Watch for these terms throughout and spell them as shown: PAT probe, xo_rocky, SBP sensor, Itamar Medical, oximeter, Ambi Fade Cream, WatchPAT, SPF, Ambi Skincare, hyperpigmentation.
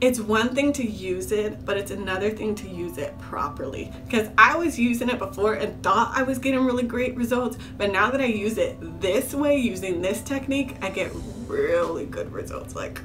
It's one thing to use it, but it's another thing to use it properly, because I was using it before and thought I was getting really great results, but now that I use it this way, using this technique, I get really good results. Like,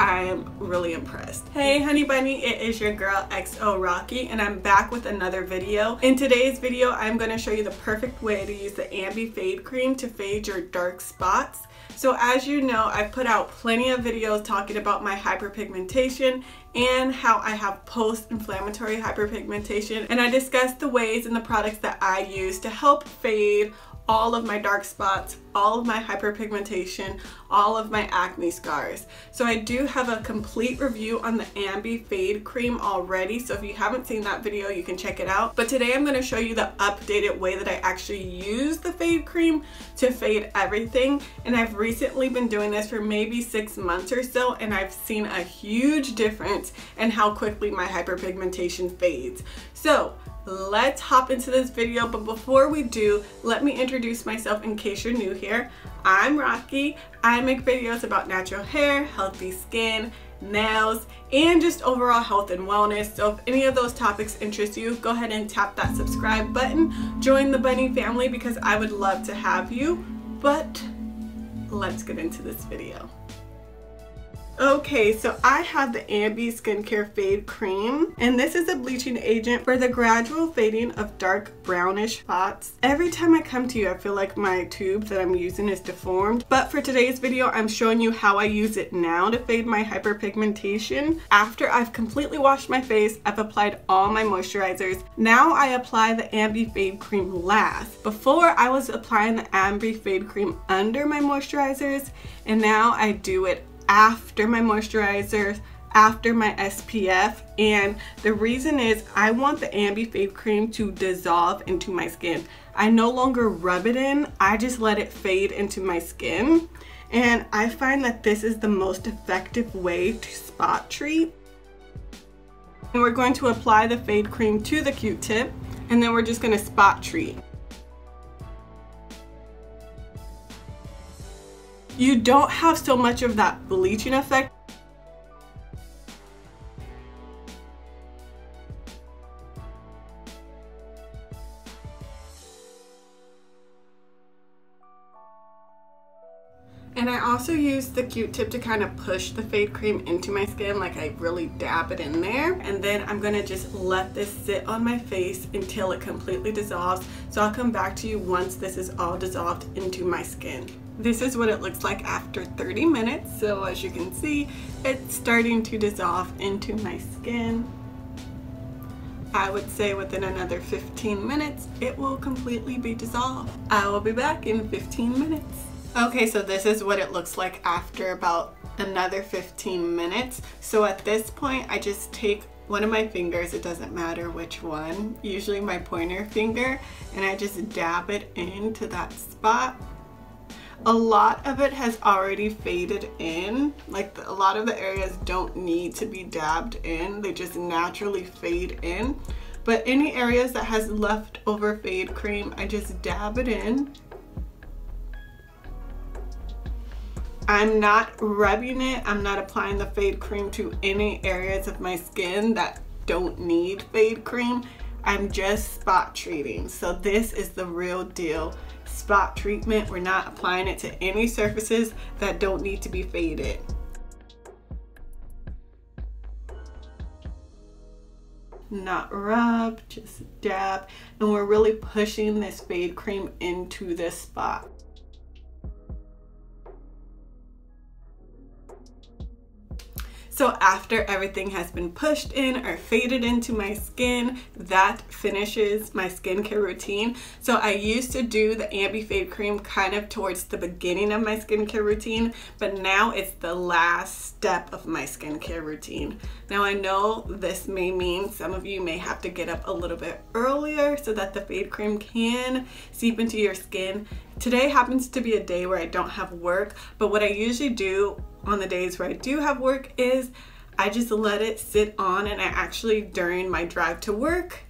I am really impressed. Hey honey bunny, it is your girl XO Rocky, and I'm back with another video. In today's video, I'm going to show you the perfect way to use the Ambi Fade Cream to fade your dark spots. So as you know, I've put out plenty of videos talking about my hyperpigmentation and how I have post-inflammatory hyperpigmentation, and I discussed the ways and the products that I use to help fade all of my dark spots, all of my hyperpigmentation, all of my acne scars. So I do have a complete review on the Ambi Fade Cream already, so if you haven't seen that video, you can check it out. But today I'm going to show you the updated way that I actually use the Fade Cream to fade everything. And I've recently been doing this for maybe 6 months or so, and I've seen a huge difference in how quickly my hyperpigmentation fades. So let's hop into this video, but before we do, let me introduce myself in case you're new here. I'm Rocky. I make videos about natural hair, healthy skin, nails, and just overall health and wellness. So if any of those topics interest you, go ahead and tap that subscribe button. Join the bunny family because I would love to have you, but let's get into this video. Okay, so I have the Ambi Skincare Fade Cream, and this is a bleaching agent for the gradual fading of dark brownish spots. Every time I come to you, I feel like my tube that I'm using is deformed, but for today's video, I'm showing you how I use it now to fade my hyperpigmentation. After I've completely washed my face, I've applied all my moisturizers. Now I apply the Ambi Fade Cream last. Before, I was applying the Ambi Fade Cream under my moisturizers, and now I do it after my moisturizers, after my SPF, and the reason is I want the Ambi Fade Cream to dissolve into my skin. I no longer rub it in, I just let it fade into my skin, and I find that this is the most effective way to spot treat. And we're going to apply the Fade Cream to the Q-tip, and then we're just going to spot treat. You don't have so much of that bleaching effect. And I also use the Q-tip to kind of push the Fade Cream into my skin, like I really dab it in there. And then I'm going to just let this sit on my face until it completely dissolves. So I'll come back to you once this is all dissolved into my skin. This is what it looks like after 30 minutes. So as you can see, it's starting to dissolve into my skin. I would say within another 15 minutes, it will completely be dissolved. I will be back in 15 minutes. Okay, so this is what it looks like after about another 15 minutes. So at this point, I just take one of my fingers, it doesn't matter which one, usually my pointer finger, and I just dab it into that spot. A lot of it has already faded in, like a lot of the areas don't need to be dabbed in, they just naturally fade in. But any areas that has leftover fade cream, I just dab it in. I'm not rubbing it, I'm not applying the fade cream to any areas of my skin that don't need fade cream. I'm just spot treating. So this is the real deal spot treatment. We're not applying it to any surfaces that don't need to be faded. Not rub, just dab, and we're really pushing this fade cream into this spot. So after everything has been pushed in or faded into my skin, that finishes my skincare routine. So I used to do the Ambi Fade Cream kind of towards the beginning of my skincare routine, but now it's the last step of my skincare routine. Now I know this may mean some of you may have to get up a little bit earlier so that the fade cream can seep into your skin. Today happens to be a day where I don't have work, but what I usually do on the days where I do have work is I just let it sit on, and I actually, during my drive to work,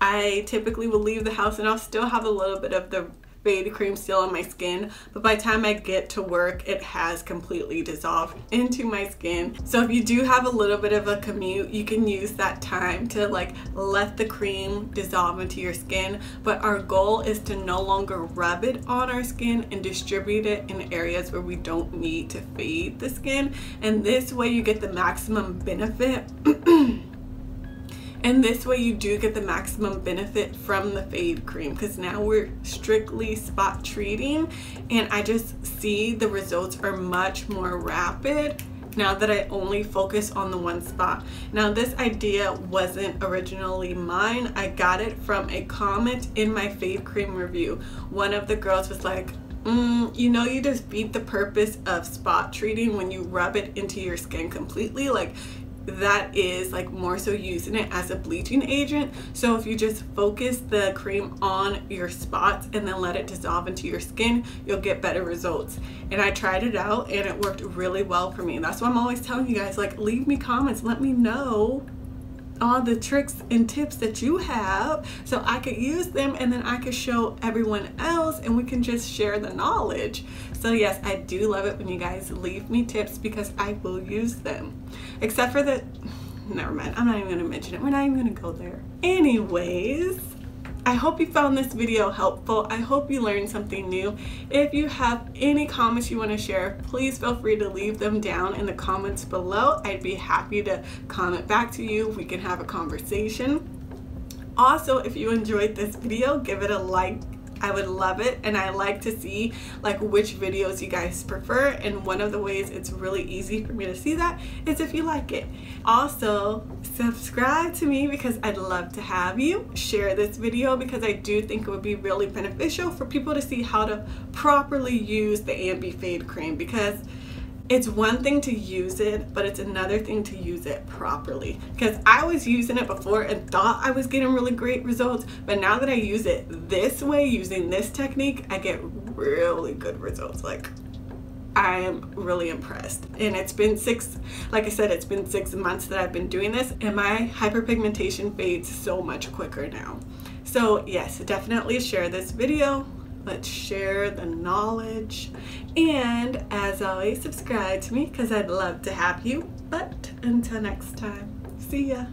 I typically will leave the house and I'll still have a little bit of the fade cream still on my skin, but by the time I get to work, it has completely dissolved into my skin. So if you do have a little bit of a commute, you can use that time to like let the cream dissolve into your skin. But our goal is to no longer rub it on our skin and distribute it in areas where we don't need to fade the skin. And this way you get the maximum benefit. And this way you do get the maximum benefit from the fade cream, because now we're strictly spot treating, and I just see the results are much more rapid now that I only focus on the one spot. Now this idea wasn't originally mine. I got it from a comment in my fade cream review. One of the girls was like, you know, you just beat the purpose of spot treating when you rub it into your skin completely. Like, that is like more so using it as a bleaching agent. So if you just focus the cream on your spots and then let it dissolve into your skin, you'll get better results. And I tried it out and it worked really well for me. That's why I'm always telling you guys, like, leave me comments, let me know all the tricks and tips that you have so I could use them, and then I could show everyone else and we can just share the knowledge. So yes, I do love it when you guys leave me tips, because I will use them. Except for the, never mind, I'm not even gonna mention it. We're not even gonna go there. Anyways, I hope you found this video helpful. I hope you learned something new. If you have any comments you want to share, please feel free to leave them down in the comments below. I'd be happy to comment back to you. We can have a conversation. Also, if you enjoyed this video, give it a like. I would love it, and I like to see like which videos you guys prefer, and one of the ways it's really easy for me to see that is if you like it. Also, subscribe to me because I'd love to have you. Share this video because I do think it would be really beneficial for people to see how to properly use the Ambi Fade Cream, because it's one thing to use it, but it's another thing to use it properly. Because I was using it before and thought I was getting really great results, but now that I use it this way, using this technique, I get really good results. Like, I am really impressed. And it's been six months that I've been doing this, and my hyperpigmentation fades so much quicker now. So yes, definitely share this video. Let's share the knowledge, and as always, subscribe to me because I'd love to have you. But until next time, see ya.